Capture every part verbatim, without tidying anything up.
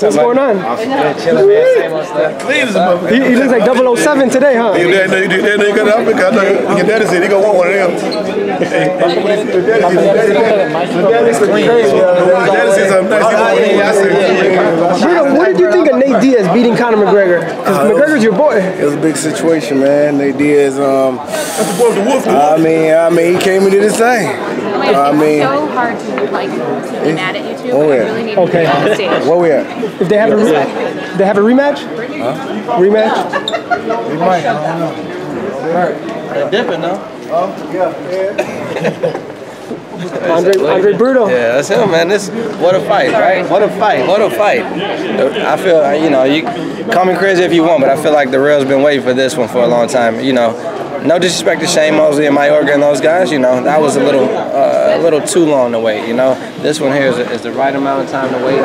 What's What's going on? Awesome. Yeah, chilling, man. Clean as a motherfucker. He, he looks like double oh seven today, huh? You didn't know you got an outfit. I know your daddy said he gonna want one of them. Daddy said something nice. What did you think of Nate Diaz beating Conor McGregor? Because uh, McGregor's your boy. It was a big situation, man. Nate Diaz. Um, That's the boy with the wolf. I mean, I mean, he came into this thing. Like, I it's mean, so hard to like to be mad at you two. But I really need okay. to be on stage. Where we at? If they have a rematch, they have a rematch. Huh? Rematch. We might. I don't know. All right. They're dipping now. Oh yeah. Andre, Andre Berto. Yeah, that's him, man. This what a fight, right? What a fight! What a fight! I feel, you know, you call me crazy if you want, but I feel like the real's been waiting for this one for a long time. You know. No disrespect to Shane Mosley and Mayorga and those guys, you know, that was a little uh, a little too long to wait, you know. This one here is, a, is the right amount of time to wait.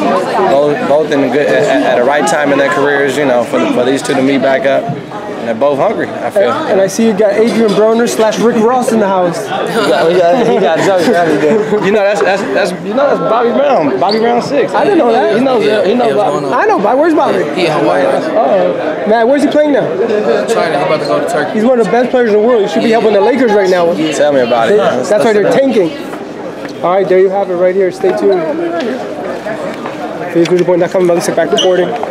Both, both in the good, at, at the right time in their careers, you know, for, the, for these two to meet back up. And they're both hungry, I feel. And, and I see you got Adrian Broner slash Rick Ross in the house. He got, he got jokes out of there. You know, that's, that's, that's, you know, that's Bobby Brown, Bobby Brown six. I didn't know that. He knows, yeah, he knows yeah, Bobby. I know Bobby. Where's Bobby? Yeah, Hawaiian. Oh, man, where's he playing now? Uh, China. He's about to go to Turkey. He's one of the best players in the world. He should be helping the Lakers right now. Tell me about it. That's, that's why they're tanking. All right, there you have it right here. Stay tuned. Here's Goodypoint dot com. I'm about to sit back recording.